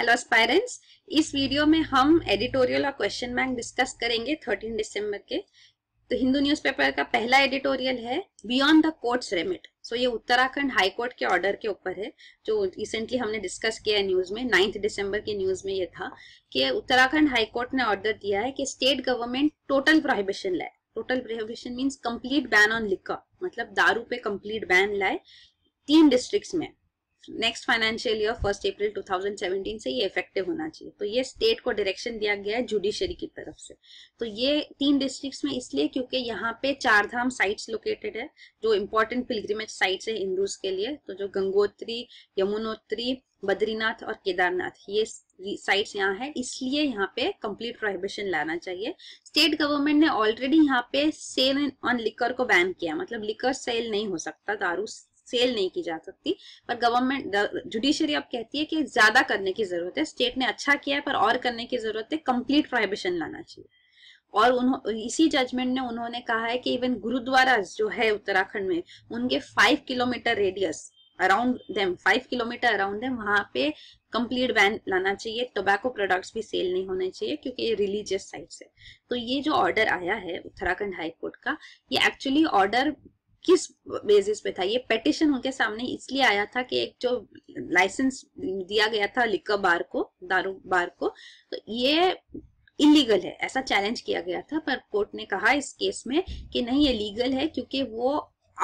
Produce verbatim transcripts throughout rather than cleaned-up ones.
Hello aspirants, इस video में हम एडिटोरियल और क्वेश्चन बैंक डिस्कस करेंगे तेरह दिसंबर के। तो हिंदू न्यूज़पेपर का पहला एडिटोरियल है beyond the courts remit. So ये उत्तराखंड हाई कोर्ट के ऑर्डर के ऊपर है जो रिसेंटली हमने डिस्कस किया है न्यूज में। नौ दिसंबर के न्यूज में ये था कि उत्तराखंड हाई कोर्ट ने ऑर्डर दिया है कि स्टेट गवर्नमेंट टोटल प्रोहिबिशन लाए। Total prohibition means complete ban on liquor, मतलब दारू पे कंप्लीट बैन लाए तीन डिस्ट्रिक्ट्स में। Next financial year first April दो हज़ार सत्रह से ये इफेक्टिव होना चाहिए। तो ये स्टेट को डायरेक्शन दिया गया है जुडिशरी की तरफ से। तो ये तीन डिस्ट्रिक्ट्स में इसलिए क्योंकि यहाँ पे चारधाम साइट्स लोकेटेड है जो इम्पोर्टेंट पिलग्रिमेज साइट्स है हिंदूज के लिए। तो जो गंगोत्री, यमुनोत्री, बद्रीनाथ और केदारनाथ, ये साइट्स यहाँ है, इसलिए यहाँ पे कंप्लीट प्रोहिबिशन लाना चाहिए। स्टेट गवर्नमेंट ने ऑलरेडी यहाँ पे सेल ऑन लिकर को बैन किया, मतलब लिकर सेल नहीं हो सकता, दारू सेल नहीं की जा सकती। पर गवर्नमेंट जुडिशरी अब कहती है कि ज्यादा करने की जरूरत है, स्टेट ने अच्छा किया है पर और करने की जरूरत है, कंप्लीट प्रोहिबिशन लाना चाहिए। और उन्हों इसी जजमेंट ने उन्होंने कहा है कि इवन गुरुद्वारा जो है उत्तराखंड में, उनके five kilometre radius around them five kilometre around them वहां पे कंप्लीट बैन लाना चाहिए। टोबैको प्रोडक्ट्स भी सेल नहीं होने चाहिए क्योंकि ये रिलीजियस साइट्स है। तो ये जो ऑर्डर आया है उत्तराखंड हाईकोर्ट का, ये एक्चुअली ऑर्डर किस बेसिस पे था? ये पेटिशन उनके सामने इसलिए आया था कि एक जो लाइसेंस दिया गया था लिकर बार को, दारू बार को, तो ये इलीगल है ऐसा चैलेंज किया गया था। पर कोर्ट ने कहा इस केस में कि नहीं, ये लीगल है क्योंकि वो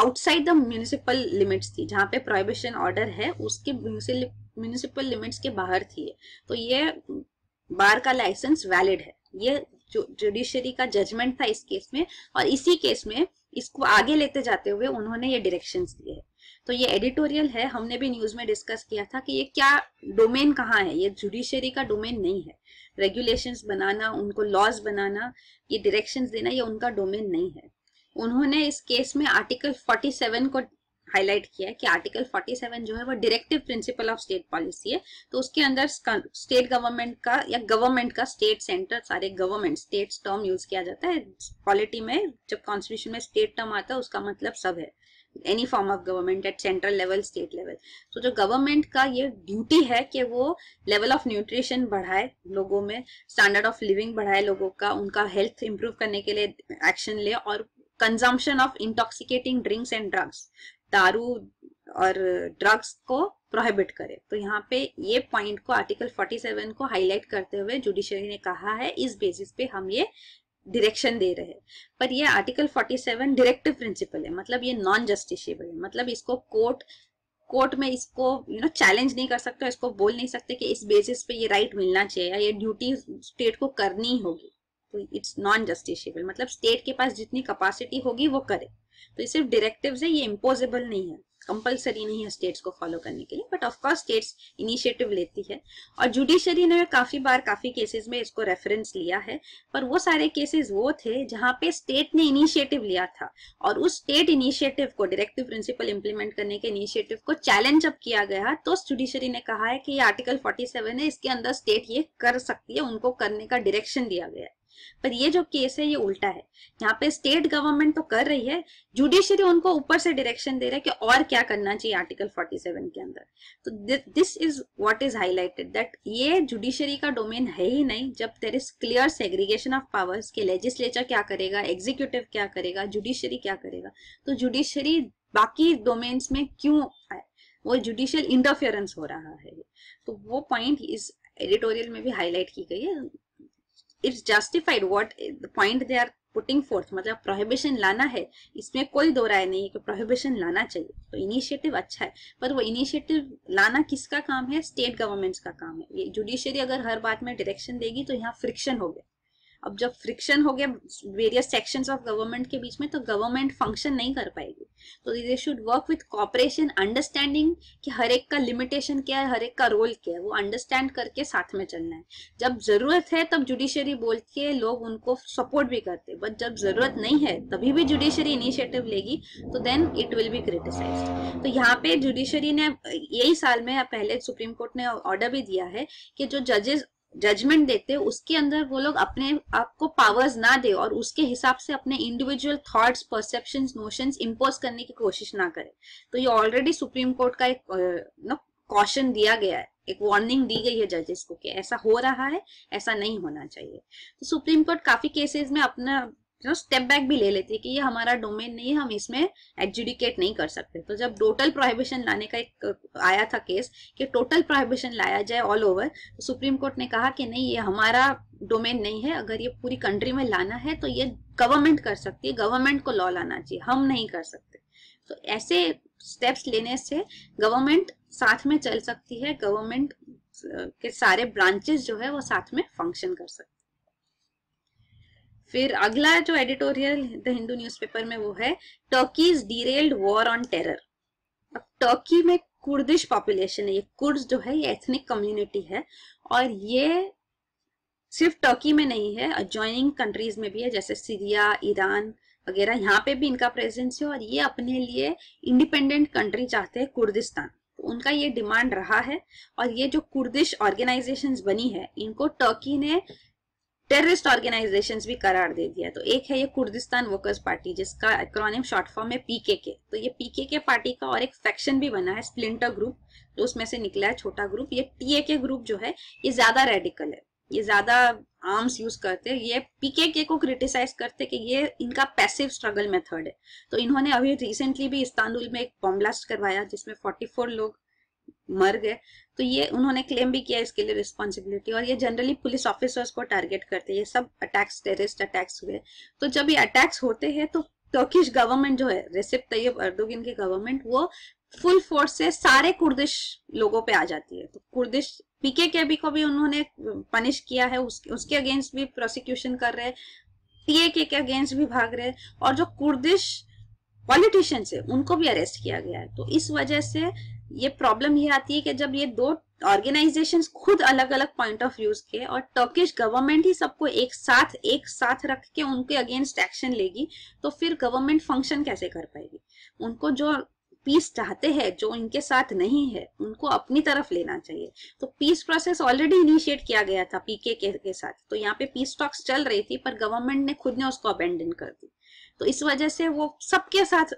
आउटसाइड द म्यूनिसिपल लिमिट्स थी। जहाँ पे प्रोहिबिशन ऑर्डर है उसके म्यूनिसिपल लिमिट्स के बाहर थी, तो ये बार का लाइसेंस वैलिड है। ये जो जुडिशरी का जजमेंट था इस केस में, और इसी केस में इसको आगे लेते जाते हुए उन्होंने ये डायरेक्शंस दिए हैं। तो ये एडिटोरियल है, हमने भी न्यूज में डिस्कस किया था कि ये क्या डोमेन कहाँ है। ये जुडिशरी का डोमेन नहीं है। रेगुलेशंस बनाना, उनको लॉज बनाना, ये डायरेक्शंस देना, ये उनका डोमेन नहीं है। उन्होंने इस केस में आर्टिकल सैंतालीस को हाईलाइट किया है कि आर्टिकल सैंतालीस जो है वो directive principle of state policy है। तो उसके अंदर स्टेट गवर्नमेंट का या गवर्नमेंट का स्टेट सेंटर, सारे गवर्नमेंट स्टेट टर्म यूज किया जाता है पॉलिटी में। जब कॉन्स्टिट्यूशन में स्टेट टर्म आता है उसका मतलब सब है, any form of government at central level, state level. तो जो गवर्नमेंट का ये ड्यूटी है कि वो लेवल ऑफ न्यूट्रिशन बढ़ाए लोगों में, स्टैंडर्ड ऑफ लिविंग बढ़ाए लोगों का, उनका हेल्थ इंप्रूव करने के लिए एक्शन ले, और consumption of intoxicating drinks and drugs, दारू और ड्रग्स को प्रोहिबिट करे। तो यहाँ पे ये पॉइंट को आर्टिकल सैंतालीस को हाईलाइट करते हुए जुडिशरी ने कहा है इस बेसिस पे हम ये डायरेक्शन दे रहे हैं। पर ये आर्टिकल सैंतालीस डायरेक्टिव प्रिंसिपल है, मतलब ये नॉन जस्टिशिएबल है, मतलब इसको कोर्ट कोर्ट में इसको यू नो चैलेंज नहीं कर सकते, इसको बोल नहीं सकते कि इस बेसिस पे ये राइट मिलना चाहिए या ये ड्यूटी स्टेट को करनी होगी। तो इट्स नॉन जस्टिशिएबल, मतलब स्टेट के पास जितनी कैपेसिटी होगी वो करे। तो ये सिर्फ डायरेक्टिव्स है, ये इम्पोजेबल नहीं है, कंपलसरी नहीं है स्टेट्स को फॉलो करने के लिए। But of course states initiative लेती है, और जुडिशरी ने काफी बार काफी केसेस में इसको रेफरेंस लिया है। पर वो सारे केसेस वो थे जहां पे स्टेट ने इनिशिएटिव लिया था, और उस स्टेट इनिशिएटिव को, डायरेक्टिव प्रिंसिपल इंप्लीमेंट करने के इनिशिएटिव को चैलेंज जब किया गया तो जुडिशरी ने कहा है कि ये आर्टिकल सैंतालीस है, इसके अंदर स्टेट ये कर सकती है, उनको करने का डायरेक्शन दिया गया है। पर ये जो केस है ये उल्टा है। यहाँ पे स्टेट गवर्नमेंट तो कर रही है, जुडिशरी उनको ऊपर से डायरेक्शन दे रहा है कि और क्या करना चाहिए आर्टिकल सैंतालीस के अंदर। तो this is what is highlighted, that ये जुडिशरी का डोमेन है ही नहीं। जब there is clear segregation of powers के लेजिस्लेचर क्या करेगा, एग्जीक्यूटिव क्या करेगा, जुडिशरी क्या करेगा, तो जुडिशरी बाकी डोमेन्स में क्यों आए? वो जुडिशियल इंटरफेरेंस हो रहा है। तो वो पॉइंट इस एडिटोरियल में भी हाईलाइट की गई है। It's justified what the point they are putting forth, मतलब प्रोहिबिशन लाना है, इसमें कोई दो राय नहीं है कि प्रोहिबिशन लाना चाहिए। तो इनिशिएटिव अच्छा है, पर वो इनिशिएटिव लाना किसका काम है? स्टेट गवर्नमेंट्स का काम है। ये जुडिशरी अगर हर बात में डायरेक्शन देगी तो यहाँ फ्रिक्शन हो गया। अब जब फ्रिक्शन हो गया वेरियस सेक्शंस ऑफ गवर्नमेंट के बीच में, तो गवर्नमेंट फंक्शन नहीं कर पाएगी। तो they should work with cooperation, understanding कि हर एक का लिमिटेशन क्या है, हर एक का रोल क्या है, वो अंडरस्टैंड करके साथ में चलना है। जब जरूरत है तब जुडिशरी बोलती है, लोग उनको सपोर्ट भी करते, बट जब जरूरत नहीं है तभी भी जुडिशरी इनिशिएटिव लेगी तो then it will be criticised. तो यहाँ पे जुडिशरी ने यही साल में पहले सुप्रीम कोर्ट ने ऑर्डर भी दिया है कि जो जजेस जजमेंट देते हैं उसके अंदर वो लोग अपने आप को पावर्स ना दे, और उसके हिसाब से अपने individual thoughts, perceptions, notions impose करने की कोशिश ना करें। तो ये ऑलरेडी सुप्रीम कोर्ट का एक ना कॉशन दिया गया है एक वार्निंग दी गई है जजेस को कि ऐसा हो रहा है, ऐसा नहीं होना चाहिए। तो सुप्रीम कोर्ट काफी केसेस में अपना तो स्टेप बैक भी ले लेती है कि ये हमारा डोमेन नहीं है, हम इसमें एडजुडिकेट नहीं कर सकते। तो जब टोटल प्रोहिबिशन लाने का एक आया था केस कि टोटल प्रोहिबिशन लाया जाए ऑल ओवर, तो सुप्रीम कोर्ट ने कहा कि नहीं, ये हमारा डोमेन नहीं है, अगर ये पूरी कंट्री में लाना है तो ये गवर्नमेंट कर सकती है, गवर्नमेंट को लॉ लाना चाहिए, हम नहीं कर सकते। तो ऐसे स्टेप्स लेने से गवर्नमेंट साथ में चल सकती है, गवर्नमेंट के सारे ब्रांचेस जो है वो साथ में फंक्शन कर सकते। फिर अगला जो एडिटोरियल द हिंदू न्यूज़पेपर में वो है Turkey's derailed war on terror. अब टर्की में कुर्दिश पॉपुलेशन है, ये कुर्ड्स जो है ये एथनिक कम्युनिटी है, और ये सिर्फ टर्की में नहीं है, अजॉइनिंग कंट्रीज में भी है, जैसे सीरिया, ईरान वगैरह, यहाँ पे भी इनका प्रेजेंस है। और ये अपने लिए इंडिपेंडेंट कंट्री चाहते हैं कुर्दिस्तान, तो उनका ये डिमांड रहा है। और ये जो कुर्दिश ऑर्गेनाइजेशंस बनी है, इनको टर्की ने टेररिस्ट ऑर्गेनाइजेशंस भी करार दे दिया। तो एक है ये कुर्दिस्तान वर्कर्स पार्टी, जिसका एक्रोनिम शॉर्ट फॉर्म है पीकेके। तो ये पीकेके पार्टी का और एक फैक्शन भी बना है, स्प्लिंटर ग्रुप, तो उसमें से निकला है छोटा ग्रुप। ये टीएके ग्रुप जो है ये ज्यादा रेडिकल है, ये ज्यादा आर्म्स यूज करते हैं, ये पीकेके को क्रिटिसाइज करते कि ये इनका पैसिव स्ट्रगल मेथड है। तो इन्होंने अभी रिसेंटली भी इस्तांबुल में एक बॉम्ब ब्लास्ट करवाया जिसमें चौवालीस लोग मर गए। तो ये उन्होंने क्लेम भी किया इसके लिए रिस्पॉन्सिबिलिटी। और ये जनरली पुलिस ऑफिसर्स को टारगेट करते हैं, ये सब अटैक्स टेररिस्ट अटैक्स हुए। तो जब ये अटैक्स होते हैं तो टर्किश गवर्नमेंट जो है, रेसिप तैयप अर्दोगन की गवर्नमेंट, वो फुल फोर्स से सारे कुर्दिश लोगों पे आ जाती है। तो कुर्दिश पीकेके को भी उन्होंने पनिश किया है, उसके उसके अगेंस्ट भी प्रोसिक्यूशन कर रहे हैं, टीएके के अगेंस्ट भी भाग रहे हैं, और जो कुर्दिश पॉलिटिशियंस है उनको भी अरेस्ट किया गया है। तो इस वजह से ये प्रॉब्लम ये आती है कि जब ये दो ऑर्गेनाइजेशंस खुद अलग अलग पॉइंट ऑफ व्यूज के, और टर्किश गवर्नमेंट ही सबको एक साथ एक साथ रख के उनके अगेंस्ट एक्शन लेगी, तो फिर गवर्नमेंट फंक्शन कैसे कर पाएगी। उनको जो पीस चाहते हैं, जो इनके साथ नहीं है, उनको अपनी तरफ लेना चाहिए। तो पीस प्रोसेस ऑलरेडी इनिशिएट किया गया था पीकेके के साथ, तो यहाँ पे पीस टॉक्स चल रही थी, पर गवर्नमेंट ने खुद ने उसको अबेंडन कर दी। तो इस वजह से वो सबके साथ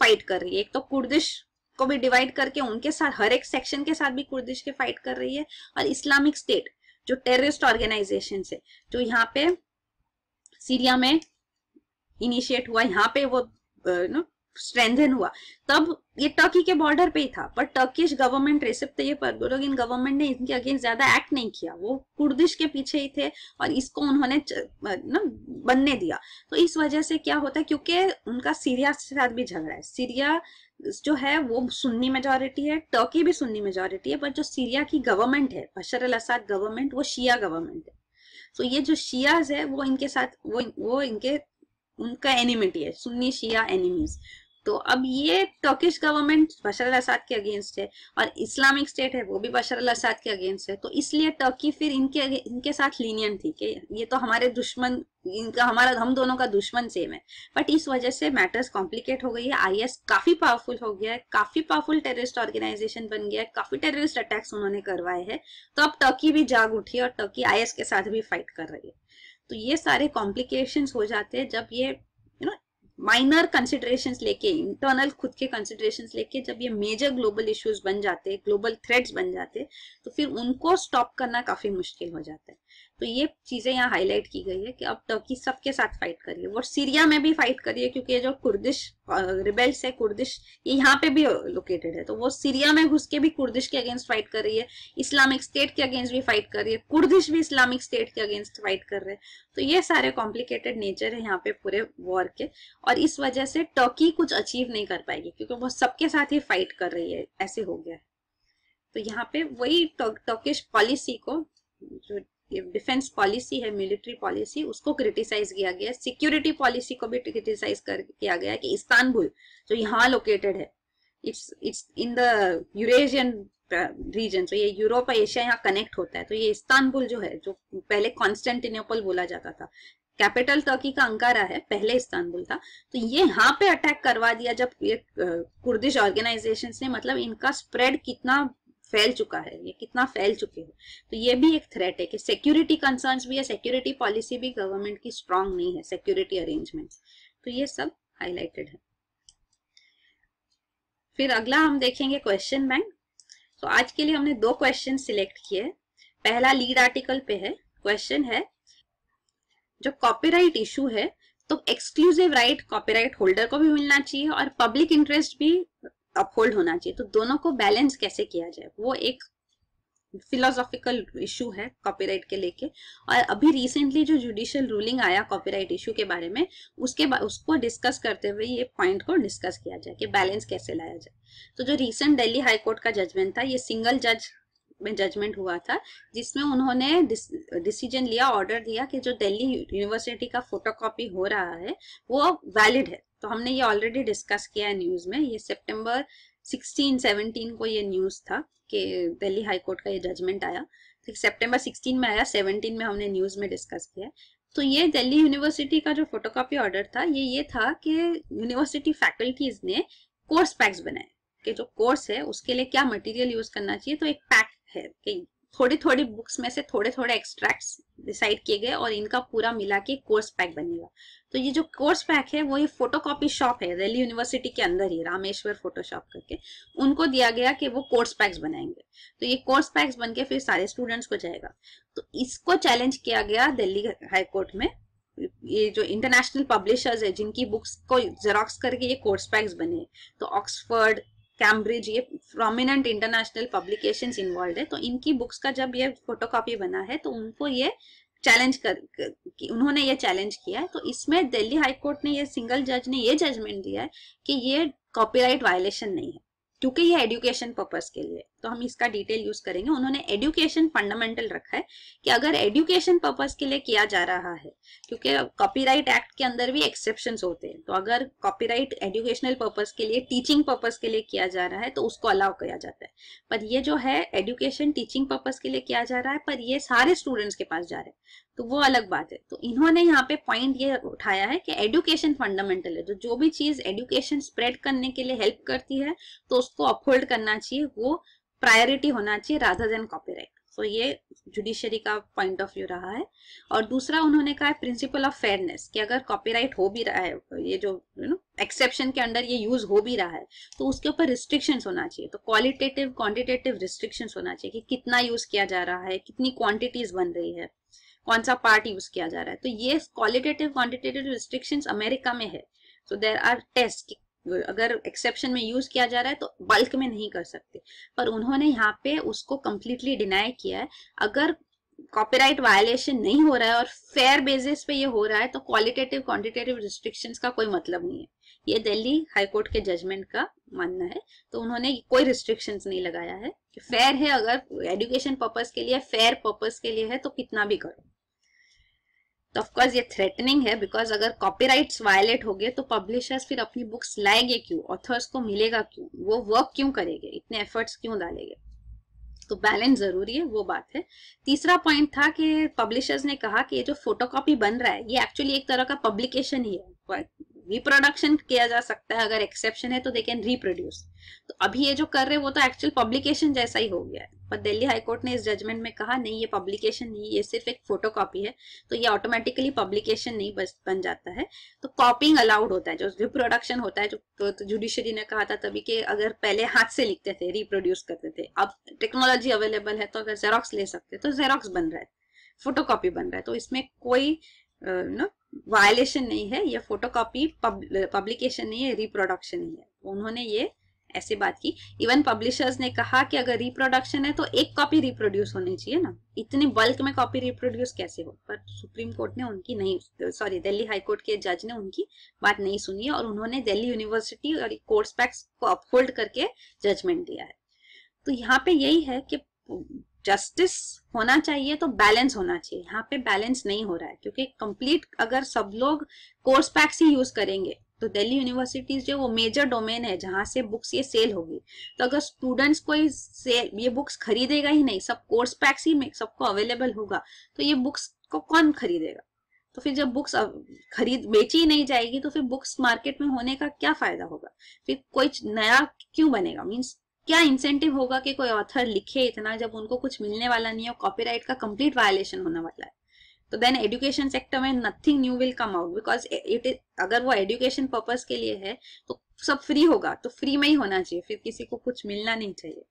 फाइट कर रही है, एक तो कुर्दिश को भी डिवाइड करके उनके साथ, हर एक सेक्शन के साथ भी कुर्दिश के फाइट कर रही है, और इस्लामिक स्टेट जो टेररिस्ट ऑर्गेनाइजेशन है, जो यहाँ पे सीरिया में इनिशिएट हुआ, यहाँ पे वो नो स्ट्रेंथन हुआ, तब ये टर्की के बॉर्डर पे ही था, पर Turkish government Recep Tayyip Erdogan government ने इनके अगेंस्ट ज्यादा एक्ट नहीं किया, वो कुर्दिश के पीछे ही थे और इसको उन्होंने ना बनने दिया। तो इस वजह से क्या होता है, क्योंकि उनका सीरिया के साथ भी झगड़ा है, सीरिया जो है वो सुन्नी मेजोरिटी है, टर्की भी सुन्नी मेजोरिटी है, पर जो सीरिया की गवर्नमेंट है, बशर अल-असद गवर्नमेंट, वो शिया गवर्नमेंट है। तो ये जो शियाज है वो इनके साथ वो वो इनके उनका एनिमिटी है, सुन्नी शिया एनिमीज। तो अब ये टर्किश गवर्नमेंट बशर अल-असद के अगेंस्ट है, और इस्लामिक स्टेट है वो भी बशर अल-असद के अगेंस्ट है। तो इसलिए टर्की फिर इनके इनके साथ लीनियन थी कि ये तो हमारे दुश्मन, इनका हमारा हम दोनों का दुश्मन सेम है। बट इस वजह से मैटर्स कॉम्प्लिकेट हो गई है, आईएस काफी पावरफुल हो गया है, काफी पावरफुल टेररिस्ट ऑर्गेनाइजेशन बन गया है, काफी टेररिस्ट अटैक्स उन्होंने करवाए हैं। तो अब टर्की भी जाग उठी है और टर्की आईएस के साथ भी फाइट कर रही है। तो ये सारे कॉम्प्लिकेशंस हो जाते हैं जब ये माइनर कंसिडरेशंस लेके, इंटरनल खुद के कंसिडरेशंस लेके, जब ये मेजर ग्लोबल इश्यूज बन जाते, ग्लोबल थ्रेट्स बन जाते, तो फिर उनको स्टॉप करना काफी मुश्किल हो जाता है। तो ये चीजें यहाँ हाईलाइट की गई है कि अब टर्की सबके साथ फाइट कर रही है, वो सीरिया में भी फाइट कर रही है, क्योंकि जो कुर्दिश रिबेल्स है, कुर्दिश ये यहाँ पे भी लोकेटेड है, तो वो सीरिया में घुस के भी कुर्दिश के अगेंस्ट फाइट कर रही है, इस्लामिक स्टेट के अगेंस्ट भी फाइट कर रही है, कुर्दिश भी इस्लामिक स्टेट के अगेंस्ट फाइट कर रहे हैं। तो ये सारे कॉम्प्लिकेटेड नेचर है यहाँ पे पूरे वॉर के, और इस वजह से टर्की कुछ अचीव नहीं कर पाएगी क्योंकि वो सबके साथ ही फाइट कर रही है, ऐसे हो गया है। तो यहाँ पे वही टर्किश पॉलिसी को, जो डिफेंस पॉलिसी है, मिलिट्री पॉलिसी, उसको क्रिटिसाइज किया गया, सिक्योरिटी पॉलिसी को भी क्रिटिसाइज कर किया गया कि इस्तांबुल जो यहाँ लोकेटेड है, it's it's in the Eurasian region, तो ये यूरोप और एशिया यहाँ कनेक्ट होता है, तो ये इस्तांबुल जो है, जो पहले कॉन्स्टेंटिनोपल बोला जाता था, कैपिटल टर्की का अंकारा है, पहले इस्तांबुल था, तो ये यहाँ पे अटैक करवा दिया जब ये कुर्दिश ऑर्गेनाइजेशंस ने, मतलब इनका स्प्रेड कितना फैल चुका है, ये कितना फैल चुके हैं। तो ये भी एक थ्रेट है कि सिक्योरिटी कंसर्न्स भी है, सिक्योरिटी पॉलिसी भी गवर्नमेंट की स्ट्रांग नहीं है, सिक्योरिटी अरेंजमेंट्स, तो ये सब हाईलाइटेड है। फिर अगला हम देखेंगे क्वेश्चन बैंक। तो आज के लिए हमने दो क्वेश्चन सिलेक्ट किए। पहला लीड आर्टिकल पे है, क्वेश्चन है जो कॉपीराइट इशू है तो एक्सक्लूसिव राइट कॉपीराइट होल्डर को भी मिलना चाहिए और पब्लिक इंटरेस्ट भी अपहोल्ड होना चाहिए, तो दोनों को बैलेंस कैसे किया जाए वो एक फिलोसॉफिकल इशू है कॉपीराइट के लेके। और अभी रिसेंटली जो जुडिशियल रूलिंग आया कॉपीराइट इशू के बारे में उसके उसको डिस्कस करते हुए ये पॉइंट को डिस्कस किया जाए कि बैलेंस कैसे लाया जाए। तो जो रिसेंट दिल्ली हाई कोर्ट का जजमेंट था, ये सिंगल जज में जजमेंट हुआ था जिसमें उन्होंने डिस, डिसीजन लिया, ऑर्डर दिया कि जो दिल्ली यूनिवर्सिटी का फोटोकॉपी हो रहा है वो वैलिड है। तो हमने ये ऑलरेडी डिस्कस किया है न्यूज में, ये सितंबर सोलह सत्रह को ये न्यूज था कि दिल्ली हाई कोर्ट का ये जजमेंट आया, तो सितंबर सोलह में आया, सत्रह में हमने न्यूज में डिस्कस किया। तो ये दिल्ली यूनिवर्सिटी का जो फोटोकॉपी ऑर्डर था ये ये था कि यूनिवर्सिटी फैकल्टीज ने कोर्स पैक्स बनाए कि जो कोर्स है उसके लिए क्या मटेरियल यूज करना चाहिए। तो एक पैक है कि थोड़े थोड़े बुक्स में से थोड़े थोड़े एक्सट्रैक्ट्स डिसाइड किए गए और इनका पूरा मिला के कोर्स पैक बनेगा। तो ये जो कोर्स पैक है वो ये फोटोकॉपी शॉप है दिल्ली यूनिवर्सिटी के अंदर ही, रामेश्वर फोटोशॉप करके, उनको दिया गया कि वो कोर्स पैक्स बनाएंगे। तो ये कोर्स पैक्स बनके फिर सारे स्टूडेंट्स को जाएगा। तो इसको चैलेंज किया गया दिल्ली हाईकोर्ट में। ये जो इंटरनेशनल पब्लिशर्स है जिनकी बुक्स को जेरोक्स करके ये कोर्स पैक्स बने, तो ऑक्सफोर्ड, कैम्ब्रिज, ये प्रोमिनेंट इंटरनेशनल पब्लिकेशंस इन्वॉल्व है। तो इनकी बुक्स का जब ये फोटोकॉपी बना है तो उनको ये चैलेंज कर, उन्होंने ये चैलेंज किया है। तो इसमें दिल्ली हाई कोर्ट ने, ये सिंगल जज ने ये जजमेंट दिया है कि ये कॉपीराइट वायलेशन नहीं है क्योंकि ये एडुकेशन पर्पस के लिए। तो हम इसका डिटेल यूज करेंगे। उन्होंने एडुकेशन फंडामेंटल रखा है कि अगर एडुकेशन पर्पस के लिए किया जा रहा है, क्योंकि कॉपीराइट एक्ट के अंदर भी एक्सेप्शंस होते हैं, तो अगर कॉपीराइट एडुकेशनल पर्पस के लिए, टीचिंग पर्पस के लिए किया जा रहा है तो उसको अलाउ किया जाता है। पर ये जो है एडुकेशन टीचिंग पर्पस के लिए किया जा रहा है पर ये सारे स्टूडेंट्स के पास जा रहे हैं तो वो अलग बात है। तो इन्होंने यहाँ पे पॉइंट ये उठाया है कि एडुकेशन फंडामेंटल है, तो जो भी चीज एडुकेशन स्प्रेड करने के लिए हेल्प करती है तो उसको अपहोल्ड करना चाहिए, वो प्रायोरिटी होना चाहिए राधर देन कॉपीराइट। तो ये जुडिशरी का पॉइंट ऑफ व्यू रहा है। और दूसरा उन्होंने कहा है प्रिंसिपल ऑफ फेयरनेस कि अगर कॉपीराइट हो भी रहा है, ये जो यू नो एक्सेप्शन के अंडर ये यूज हो भी रहा है तो उसके ऊपर रिस्ट्रिक्शंस होना चाहिए। तो क्वालिटेटिव क्वांटिटेटिव रिस्ट्रिक्शंस होना चाहिए कि कितना यूज किया जा रहा है, कितनी क्वांटिटीज बन रही है, कौन सा पार्ट यूज किया जा रहा है। तो ये क्वालिटेटिव क्वांटिटेटिव रिस्ट्रिक्शंस अमेरिका में है। सो देयर आर टेस्ट, अगर एक्सेप्शन में यूज किया जा रहा है तो बल्क में नहीं कर सकते। पर उन्होंने यहाँ पे उसको कंप्लीटली डिनाई किया है। अगर कॉपीराइट वायलेशन नहीं हो रहा है और फेयर बेसिस पे ये हो रहा है तो क्वालिटेटिव क्वांटिटेटिव रिस्ट्रिक्शंस का कोई मतलब नहीं है, ये दिल्ली हाईकोर्ट के जजमेंट का मानना है। तो उन्होंने कोई रिस्ट्रिक्शंस नहीं लगाया है कि फेयर है, अगर एडुकेशन पर्पस के लिए, फेयर पर्पस के लिए है तो कितना भी करो। तो ऑफकोर्स ये थ्रेटनिंग है बिकॉज अगर कॉपीराइट्स वायलेट हो गए तो पब्लिशर्स फिर अपनी बुक्स लाएंगे क्यों, ऑथर्स को मिलेगा क्यों, वो वर्क क्यों करेंगे, इतने एफर्ट्स क्यों डालेंगे। तो बैलेंस जरूरी है, वो बात है। तीसरा पॉइंट था कि पब्लिशर्स ने कहा कि ये जो फोटोकॉपी बन रहा है ये एक्चुअली एक तरह का पब्लिकेशन ही है, रिप्रोडक्शन किया जा सकता है, अगर एक्सेप्शन है तो दे कैन रिप्रोड्यूस। तो अभी ये जो कर रहे हैं वो तो एक्चुअल पब्लिकेशन जैसा ही हो गया है, पर दिल्ली हाईकोर्ट ने इस जजमेंट में कहा नहीं, ये पब्लिकेशन नहीं, ये सिर्फ एक फोटोकॉपी है, तो ये ऑटोमेटिकली पब्लिकेशन नहीं बन जाता है। तो कॉपिंग अलाउड होता है, जो रिप्रोडक्शन होता है, जो तो जुडिशरी ने कहा था तभी कि अगर पहले हाथ से लिखते थे, रिप्रोड्यूस करते थे, अब टेक्नोलॉजी अवेलेबल है तो अगर जेरोक्स ले सकते तो जेरोक्स बन रहा है, फोटोकॉपी बन रहा है, तो इसमें कोई नो वायलेशन नहीं है, ये फोटोकॉपी पब्लिकेशन नहीं है, रिप्रोडक्शन नहीं है। उन्होंने ये ऐसी बात की। इवन पब्लिशर्स ने कहा कि अगर रिप्रोडक्शन है तो एक कॉपी रिप्रोड्यूस होनी चाहिए ना, इतनी बल्क में कॉपी रिप्रोड्यूस कैसे हो। पर सुप्रीम कोर्ट ने उनकी नहीं, सॉरी दिल्ली हाई कोर्ट के जज ने उनकी बात नहीं सुनी और उन्होंने दिल्ली यूनिवर्सिटी और कोर्स पैक्स को अपहोल्ड करके जजमेंट दिया है। तो यहाँ पे यही है कि जस्टिस होना चाहिए तो बैलेंस होना चाहिए, यहाँ पे बैलेंस नहीं हो रहा है क्योंकि कंप्लीट अगर सब लोग कोर्स पैक्स ही यूज करेंगे तो दिल्ली यूनिवर्सिटीज जो वो मेजर डोमेन है जहाँ से बुक्स ये सेल होगी, तो अगर स्टूडेंट्स कोई सेल ये बुक्स खरीदेगा ही नहीं, सब कोर्स पैक्स ही सबको अवेलेबल होगा तो ये बुक्स को कौन खरीदेगा। तो फिर जब बुक्स खरीद बेची ही नहीं जाएगी तो फिर बुक्स मार्केट में होने का क्या फायदा होगा, फिर कोई नया क्यों बनेगा, मीन्स क्या इंसेंटिव होगा कि कोई ऑथर लिखे इतना जब उनको कुछ मिलने वाला नहीं है, कॉपीराइट का कंप्लीट वायलेशन होने वाला है। तो देन एजुकेशन सेक्टर में nothing new will come out because it is, अगर वो एजुकेशन पर्पस के लिए है तो सब फ्री होगा, तो फ्री में ही होना चाहिए, फिर किसी को कुछ मिलना नहीं चाहिए।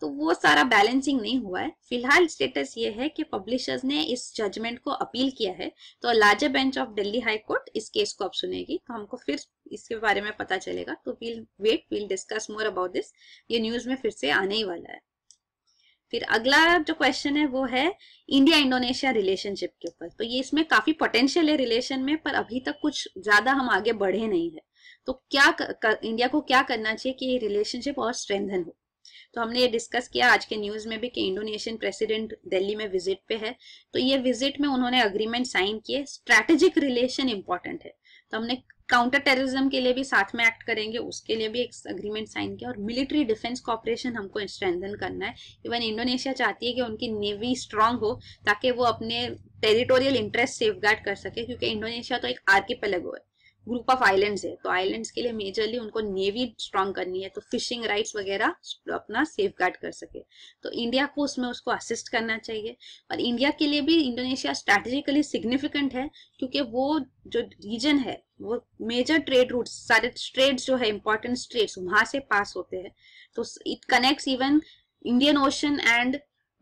तो वो सारा बैलेंसिंग नहीं हुआ है। फिलहाल स्टेटस ये है कि पब्लिशर्स ने इस जजमेंट को अपील किया है, तो larger bench of Delhi high court इस केस को अब सुनेगी, तो हमको फिर इसके बारे में पता चलेगा। तो we'll wait we'll discuss more about this, ये न्यूज में फिर से आने ही वाला है। फिर अगला जो क्वेश्चन है वो है इंडिया इंडोनेशिया रिलेशनशिप के ऊपर। तो ये इसमें काफी पोटेंशियल है रिलेशन में, पर अभी तक कुछ ज्यादा हम आगे बढ़े नहीं है। तो क्या कर, इंडिया को क्या करना चाहिए कि ये रिलेशनशिप और स्ट्रेंथन हो? तो हमने ये डिस्कस किया आज के न्यूज में भी कि इंडोनेशियन प्रेसिडेंट दिल्ली में विजिट पे है, तो ये विजिट में उन्होंने अग्रीमेंट साइन किए। स्ट्रैटेजिक रिलेशन इंपॉर्टेंट है, तो हमने काउंटर टेररिज्म के लिए भी साथ में एक्ट करेंगे, उसके लिए भी एक अग्रीमेंट साइन किया। और मिलिट्री डिफेंस कॉपरेशन हमको स्ट्रेंथन करना है। इवन इंडोनेशिया चाहती है कि उनकी नेवी स्ट्रांग हो ताकि वो अपने टेरिटोरियल इंटरेस्ट सेफगार्ड कर सके, क्योंकि इंडोनेशिया तो एक आर्किपेलेगो है, ग्रुप ऑफ आइलैंड्स है, तो आइलैंड्स के लिए मेजरली उनको नेवी स्ट्रॉन्ग करनी है, तो फिशिंग राइट्स वगैरह अपना सेफगार्ड कर सके। तो इंडिया को उसमें उसको असिस्ट करना चाहिए। और इंडिया के लिए भी इंडोनेशिया स्ट्रैटेजिकली सिग्निफिकेंट है, क्योंकि वो जो रीजन है वो मेजर ट्रेड रूट्स, सारे स्ट्रेट्स जो है इम्पोर्टेंट स्ट्रेट्स वहां से पास होते हैं, तो it connects even Indian Ocean and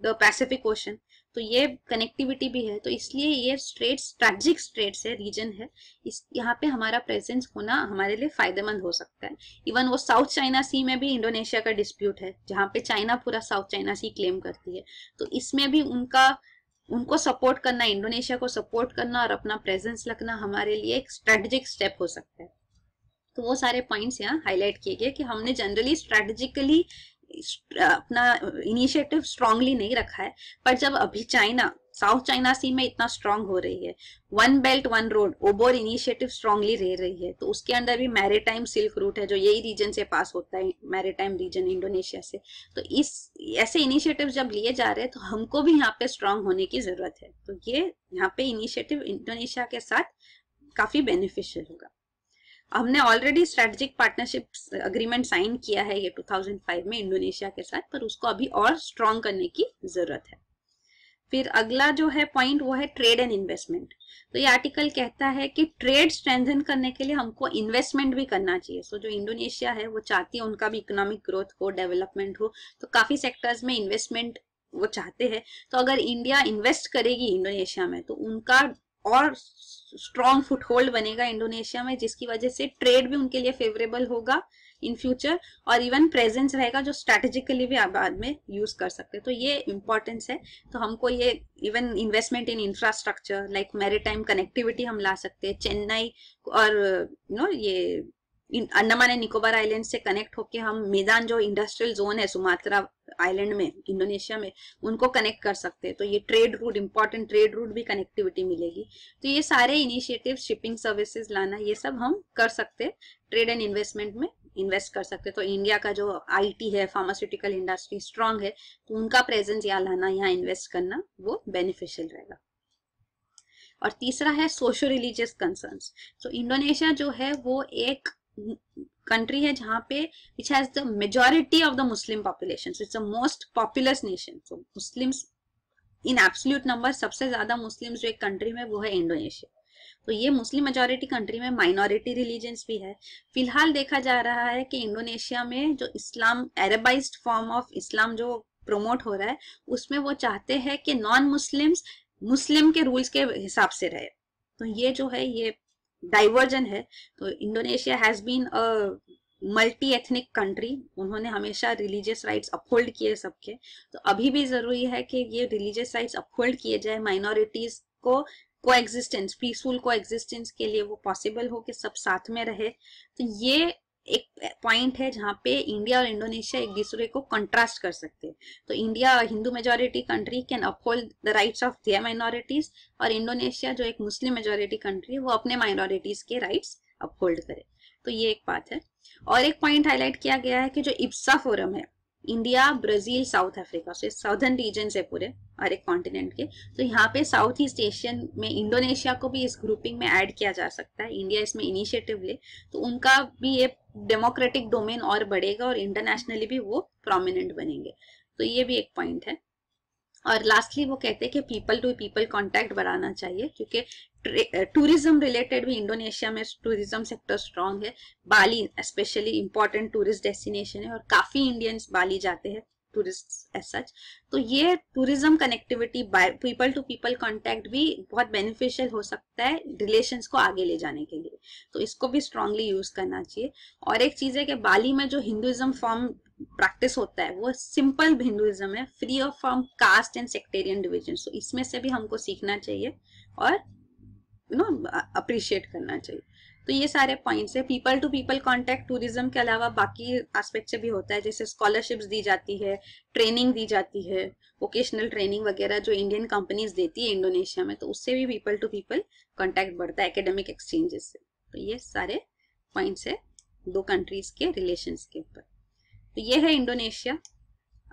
the Pacific Ocean, तो ये कनेक्टिविटी भी है। तो इसलिए ये स्ट्रेट स्ट्रैटेजिक स्ट्रेट है, रीजन है, इस यहाँ पे हमारा प्रेजेंस होना हमारे लिए फायदेमंद हो सकता है। इवन वो साउथ चाइना सी में भी इंडोनेशिया का डिस्प्यूट है, जहाँ पे चाइना पूरा साउथ चाइना सी क्लेम करती है, तो इसमें भी उनका उनको सपोर्ट करना, इंडोनेशिया को सपोर्ट करना और अपना प्रेजेंस रखना हमारे लिए एक स्ट्रैटेजिक स्टेप हो सकता है। तो वो सारे पॉइंट्स यहाँ हाईलाइट किए गए कि हमने जनरली स्ट्रैटेजिकली अपना इनिशिएटिव स्ट्रांगली नहीं रखा है, पर जब अभी चाइना साउथ चाइना सी में इतना स्ट्रांग हो रही है, one belt one road OBOR initiative strongly रह रही है, तो उसके अंदर भी मैरीटाइम सिल्क रूट है जो यही रीजन से पास होता है, मैरीटाइम रीजन इंडोनेशिया से, तो इस ऐसे इनिशिएटिव जब लिए जा रहे हैं तो हमको भी यहाँ पे स्ट्रांग होने की जरूरत है। तो ये यहाँ पे इनिशिएटिव इंडोनेशिया के साथ काफी बेनिफिशियल होगा। हमने already strategic partnership agreement sign किया है ये दो हज़ार पाँच में इंडोनेशिया के साथ, पर उसको अभी और स्ट्रॉन्ग करने की जरूरत है। फिर अगला जो है पॉइंट वो है ट्रेड एंड इन्वेस्टमेंट। तो ये आर्टिकल कहता है कि ट्रेड स्ट्रेंथन करने के लिए हमको इन्वेस्टमेंट भी करना चाहिए। सो so, जो इंडोनेशिया है वो चाहती है उनका भी इकोनॉमिक ग्रोथ हो, डेवलपमेंट हो, तो काफी सेक्टर्स में इन्वेस्टमेंट वो चाहते हैं। तो अगर इंडिया इन्वेस्ट करेगी इंडोनेशिया में तो उनका और स्ट्रॉन्ग फुटहोल्ड बनेगा इंडोनेशिया में, जिसकी वजह से ट्रेड भी उनके लिए फेवरेबल होगा इन फ्यूचर, और इवन प्रेजेंस रहेगा जो स्ट्रैटेजिकली भी आप बाद में यूज कर सकते हैं। तो ये इम्पोर्टेंस है। तो हमको ये even investment in infrastructure like maritime connectivity हम ला सकते हैं। चेन्नई और यू नो ये अंडमान एंड निकोबार आइलैंड से कनेक्ट होके हम मैदान जो इंडस्ट्रियल जोन है सुमात्रा आइलैंड में इंडोनेशिया में उनको कनेक्ट कर सकते हैं, तो ये trade route important trade route भी कनेक्टिविटी मिलेगी। तो ये सारे इनिशिएटिव, शिपिंग सर्विसेज लाना, ये सब हम कर सकते हैं, ट्रेड एंड इन्वेस्टमेंट में इन्वेस्ट कर सकते हैं। तो इंडिया का जो आईटी है, फार्मास्यूटिकल इंडस्ट्री स्ट्रांग है, तो उनका प्रेजेंस यहाँ लाना, यहाँ इन्वेस्ट करना वो बेनिफिशियल रहेगा। और तीसरा है सोशो रिलीजियस कंसर्न्स। तो इंडोनेशिया जो है वो एक कंट्री है जहाँ पे which has the majority of the Muslim population, so it's the most populous nation. So Muslims in absolute number सबसे ज्यादा मुस्लिम्स जो एक कंट्री में वो है इंडोनेशिया। तो ये मुस्लिम मेजोरिटी कंट्री में माइनॉरिटी रिलीजन्स भी है। फिलहाल देखा जा रहा है कि इंडोनेशिया में जो इस्लाम अरबाइज्ड फॉर्म ऑफ इस्लाम जो प्रोमोट हो रहा है उसमें वो चाहते हैं कि नॉन मुस्लिम्स मुस्लिम के रूल्स के हिसाब से रहे। तो ये जो है ये डाइवर्जन है। तो Indonesia has been a multi ethnic country, उन्होंने हमेशा रिलीजियस राइट्स अपहोल्ड किए सबके, तो अभी भी जरूरी है कि ये रिलीजियस राइट्स अपहोल्ड किए जाए, माइनॉरिटीज को को एग्जिस्टेंस, पीसफुल को एग्जिस्टेंस के लिए वो पॉसिबल हो कि सब साथ में रहे। तो ये एक पॉइंट है जहाँ पे इंडिया और इंडोनेशिया एक दूसरे को कंट्रास्ट कर सकते हैं। तो India Hindu majority country can uphold the rights of their minorities, और इंडोनेशिया जो एक मुस्लिम मेजोरिटी कंट्री है वो अपने माइनॉरिटीज के राइट्स अपहोल्ड करे। तो ये एक बात है। और एक पॉइंट हाईलाइट किया गया है कि जो इब्सा फोरम है, India, Brazil, South Africa, so southern region है पूरे हर एक कॉन्टिनेंट के, तो यहाँ पे साउथ ईस्ट एशियन में इंडोनेशिया को भी इस ग्रुपिंग में ऐड किया जा सकता है। इंडिया इसमें इनिशिएटिव ले तो उनका भी ये डेमोक्रेटिक डोमेन और बढ़ेगा और इंटरनेशनली भी वो प्रोमिनेंट बनेंगे। तो ये भी एक पॉइंट है। और लास्टली वो कहते हैं कि पीपल टू पीपल कॉन्टैक्ट बढ़ाना चाहिए, क्योंकि टूरिज्म रिलेटेड भी इंडोनेशिया में टूरिज्म सेक्टर स्ट्रांग है। Bali specially important tourist destination है और काफी इंडियंस बाली जाते हैं, टूरिस्ट्स एज सच। तो ये tourism connectivity by people to people contact भी बहुत बेनिफिशियल हो सकता है रिलेशंस को आगे ले जाने के लिए, तो इसको भी स्ट्रांगली यूज करना चाहिए। और एक चीज है कि बाली में जो हिंदुइज्म फॉर्म प्रैक्टिस होता है वो सिंपल हिंदुइज्म है, free of from caste and sectarian division, तो इसमें से भी हमको सीखना चाहिए और यू नो अप्रिशिएट करना चाहिए। तो ये सारे पॉइंट्स है। People to people contact tourism के अलावा बाकी एस्पेक्ट से भी होता है, जैसे स्कॉलरशिप्स दी जाती है, ट्रेनिंग दी जाती है, वोकेशनल ट्रेनिंग वगैरह जो इंडियन कंपनीज देती है इंडोनेशिया में, तो उससे भी पीपल टू पीपल कांटेक्ट बढ़ता है एकेडमिक एक्सचेंजेस से। तो ये सारे पॉइंट्स है दो कंट्रीज के रिलेशंस के ऊपर। तो ये है इंडोनेशिया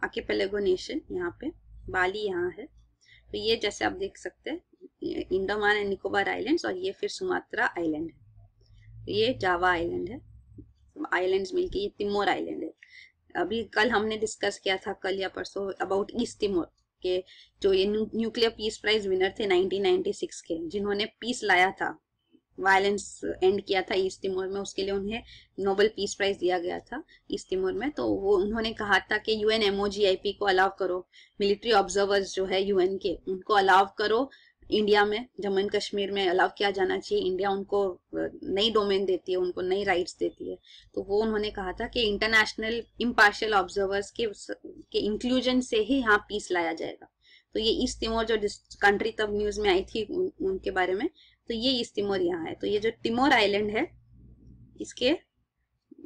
आर्किपेलेगो नेशन, यहाँ पे बाली यहाँ है, तो ये जैसे आप देख सकते हैं इंडोमान निकोबार आइलैंड्स, और ये फिर सुमात्रा आइलैंड है, ये जावा आइलैंड है, आइलैंड्स मिलके ये तिमोर आइलैंड है। अभी कल हमने डिस्कस किया था, कल या परसों, अबाउट ईस्ट तिमोर के जो ये न्यूक्लियर पीस प्राइज विनर थे नाइनटीन नाइंटी सिक्स के, जिन्होंने पीस लाया था, वायलेंस एंड किया था ईस्ट तिमोर में, उसके लिए उन्हें नोबेल पीस प्राइज दिया गया था ईस्ट तिमोर में। तो वो उन्होंने कहा था कि यूएन एमओजीआईपी को अलाव करो, मिलिट्री ऑब्जर्वर्स जो है यूएन के उनको अलाव करो इंडिया में, जम्मू एंड कश्मीर में अलाव किया जाना चाहिए, इंडिया उनको नई डोमेन देती है, उनको नई राइट्स देती है। तो वो उन्होंने कहा था कि इंटरनेशनल इम्पार्शियल ऑब्जर्वर्स के के इंक्लूजन से ही यहाँ पीस लाया जाएगा। तो ये ईस्ट तिमोर जो कंट्री तब न्यूज में आई थी उन, उनके बारे में, तो ये ईस्ट तिमोर यहाँ है। तो ये जो तिमोर आइलैंड है इसके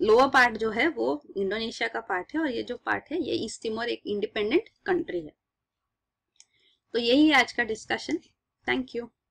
लोअर पार्ट जो है वो इंडोनेशिया का पार्ट है, और ये जो पार्ट है ये ईस्ट तिमोर एक इंडिपेंडेंट कंट्री है। तो यही है आज का डिस्कशन। Thank you.